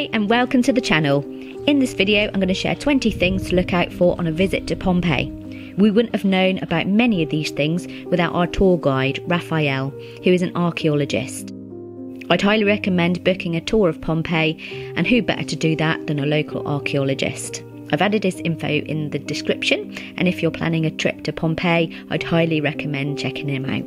Hi and welcome to the channel. In this video I'm going to share 20 things to look out for on a visit to Pompeii. We wouldn't have known about many of these things without our tour guide Raffaele, who is an archaeologist. I'd highly recommend booking a tour of Pompeii, and who better to do that than a local archaeologist. I've added his info in the description, and if you're planning a trip to Pompeii I'd highly recommend checking him out.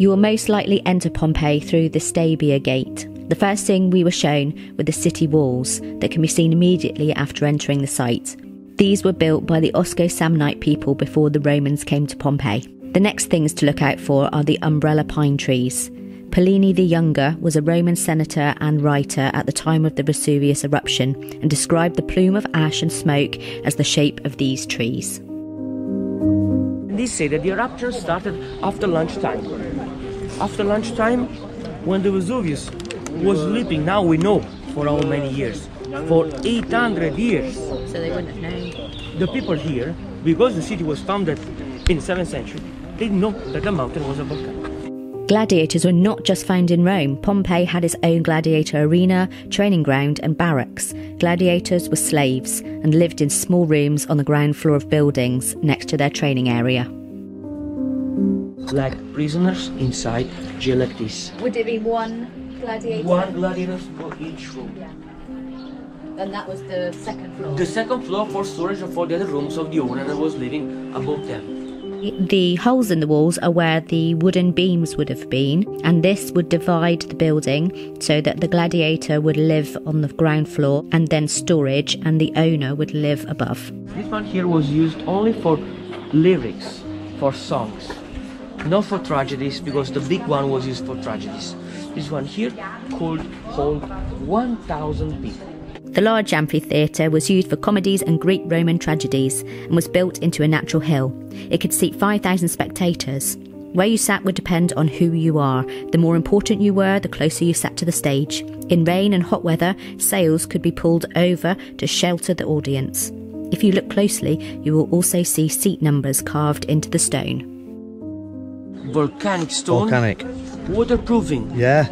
You will most likely enter Pompeii through the Stabia Gate. The first thing we were shown were the city walls that can be seen immediately after entering the site. These were built by the Osco-Samnite people before the Romans came to Pompeii. The next things to look out for are the umbrella pine trees. Pliny the Younger was a Roman senator and writer at the time of the Vesuvius eruption and described the plume of ash and smoke as the shape of these trees. They say that the eruption started after lunchtime. After lunchtime, when the Vesuvius was sleeping, now we know, for how many years? For 800 years. So they wouldn't know. The people here, because the city was founded in the 7th century, they didn't know that the mountain was a volcano. Gladiators were not just found in Rome. Pompeii had its own gladiator arena, training ground and barracks. Gladiators were slaves and lived in small rooms on the ground floor of buildings next to their training area. Like prisoners inside Gelactis. Would it be one gladiator for each room? Yeah. And that was the second floor? The second floor for storage of all the other rooms of the owner that was living above them. The holes in the walls are where the wooden beams would have been, and this would divide the building so that the gladiator would live on the ground floor and then storage, and the owner would live above. This one here was used only for lyrics, for songs. Not for tragedies, because the big one was used for tragedies. This one here could hold 1,000 people. The large amphitheatre was used for comedies and Greek Roman tragedies and was built into a natural hill. It could seat 5,000 spectators. Where you sat would depend on who you are. The more important you were, the closer you sat to the stage. In rain and hot weather, sails could be pulled over to shelter the audience. If you look closely, you will also see seat numbers carved into the stone. Volcanic stone. Volcanic. Waterproofing. Yeah.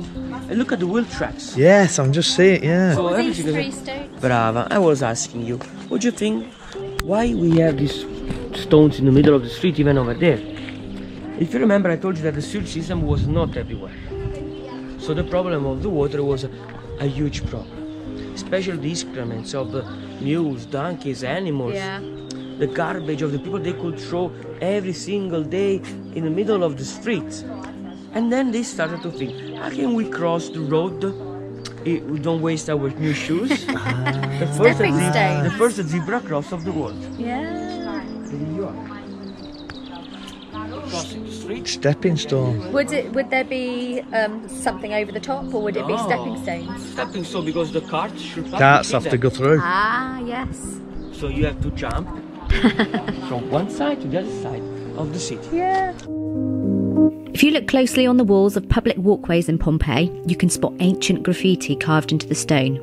And look at the wheel tracks. Yes, I'm just seeing it, yeah. So everything is... these 3 stones? Brava, I was asking you. What do you think? Why we have these stones in the middle of the street, even over there? If you remember, I told you that the sewage system was not everywhere. So the problem of the water was a huge problem. Especially the excrements of mules, donkeys, animals. Yeah. The garbage of the people they could throw every single day in the middle of the street. And then they started to think, how can we cross the road? We don't waste our new shoes. the first zebra cross of the world. Yeah. In New York. Crossing the street. Stepping stone. Would there be something over the top, or would it be stepping stones? Stepping stone, because the carts should pass. Carts have to go through. Ah, yes. So you have to jump from one side to the other side of the city. Yeah. If you look closely on the walls of public walkways in Pompeii, you can spot ancient graffiti carved into the stone.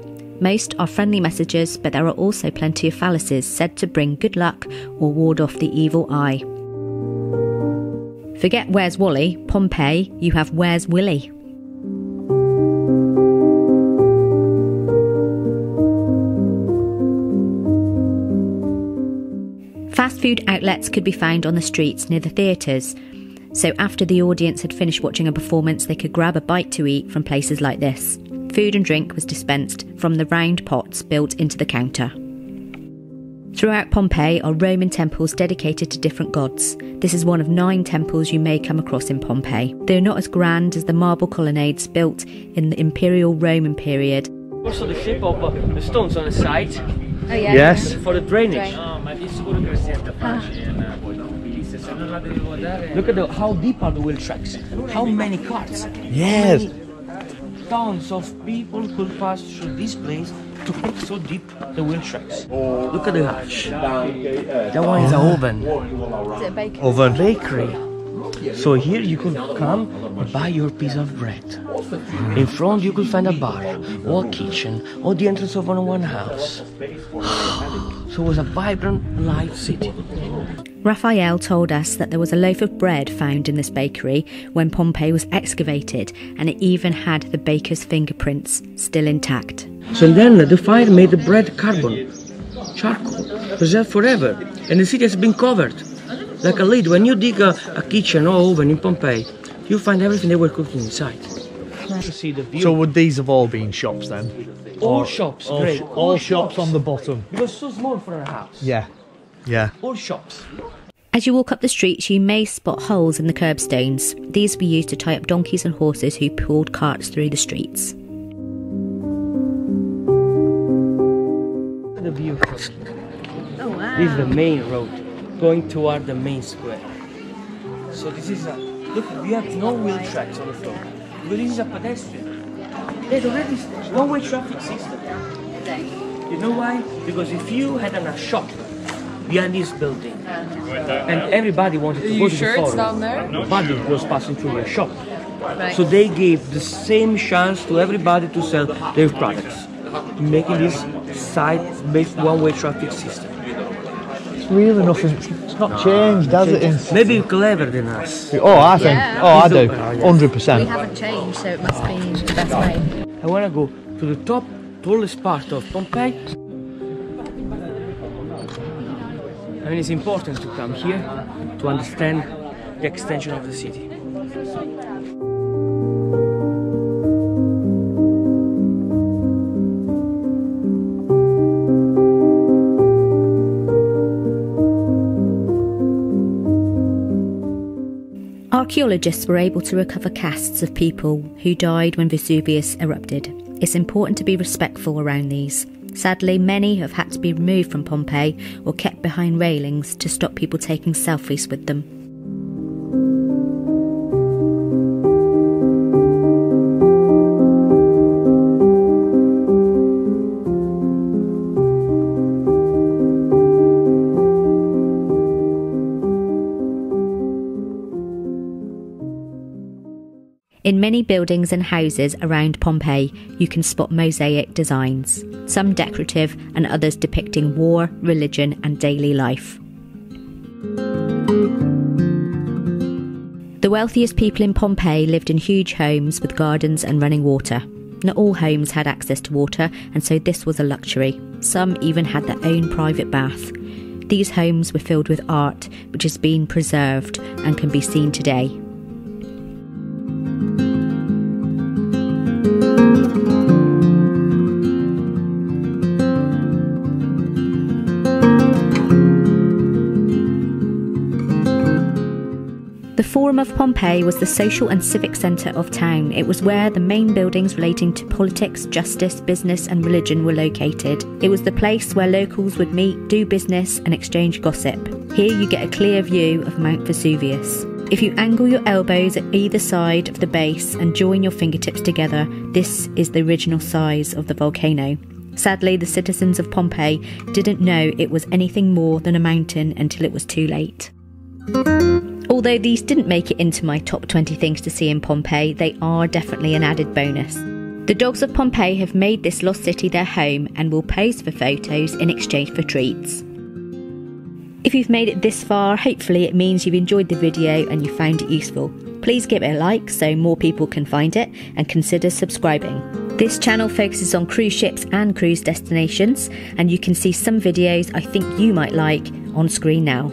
Most are friendly messages, but there are also plenty of phalluses said to bring good luck or ward off the evil eye. Forget Where's Wally, Pompeii, you have Where's Willy. Fast food outlets could be found on the streets near the theatres, so after the audience had finished watching a performance they could grab a bite to eat from places like this. Food and drink was dispensed from the round pots built into the counter. Throughout Pompeii are Roman temples dedicated to different gods. This is one of 9 temples you may come across in Pompeii. They are not as grand as the marble colonnades built in the Imperial Roman period. Also the shape of the stones on the side. Oh, yeah. Yes. For the drainage. Look at how deep are the wheel tracks. How many carts? Yes. Thousands of people could pass through this place to pick so deep the wheel tracks. Look at the arch. That one is an oven. Is it a bakery? Oven bakery. So here you could come and buy your piece of bread. In front you could find a bar, or a kitchen, or the entrance of one house. So it was a vibrant, live city. Raffaele told us that there was a loaf of bread found in this bakery when Pompeii was excavated, and it even had the baker's fingerprints still intact. So then the fire made the bread carbon, charcoal, preserved forever, and the city has been covered like a lid. When you dig a kitchen or oven in Pompeii, you find everything they were cooking inside. So would these have all been shops then? All shops, great. All shops on the bottom. It was so small for a house. Yeah, yeah. All shops. As you walk up the streets, you may spot holes in the curbstones. These were used to tie up donkeys and horses who pulled carts through the streets. The view from here. Oh, wow. This is the main road, going toward the main square. So this is a... Look, we have no wheel tracks on the floor. But this is a pedestrian. There's already one-way traffic system. You know why? Because if you had a shop behind this building and everybody wanted to go to the forest, nobody was passing through a shop. Right. So they gave the same chance to everybody to sell their products, making this side-based one-way traffic system. It's really nothing. It's not changed, has it? Maybe you're cleverer than us. Oh, I think. Yeah. Oh, I do. 100%. We haven't changed, so it must be the best way. I want to go to the tallest part of Pompeii. I mean, it's important to come here to understand the extension of the city. Archaeologists were able to recover casts of people who died when Vesuvius erupted. It's important to be respectful around these. Sadly, many have had to be removed from Pompeii or kept behind railings to stop people taking selfies with them. In many buildings and houses around Pompeii, you can spot mosaic designs, some decorative and others depicting war, religion and daily life. The wealthiest people in Pompeii lived in huge homes with gardens and running water. Not all homes had access to water, and so this was a luxury. Some even had their own private bath. These homes were filled with art, which has been preserved and can be seen today. The Forum of Pompeii was the social and civic centre of town. It was where the main buildings relating to politics, justice, business and religion were located. It was the place where locals would meet, do business and exchange gossip. Here you get a clear view of Mount Vesuvius. If you angle your elbows at either side of the base and join your fingertips together, this is the original size of the volcano. Sadly, the citizens of Pompeii didn't know it was anything more than a mountain until it was too late. Although these didn't make it into my top 20 things to see in Pompeii, they are definitely an added bonus. The dogs of Pompeii have made this lost city their home and will pose for photos in exchange for treats. If you've made it this far, hopefully it means you've enjoyed the video and you found it useful. Please give it a like so more people can find it, and consider subscribing. This channel focuses on cruise ships and cruise destinations, and you can see some videos I think you might like on screen now.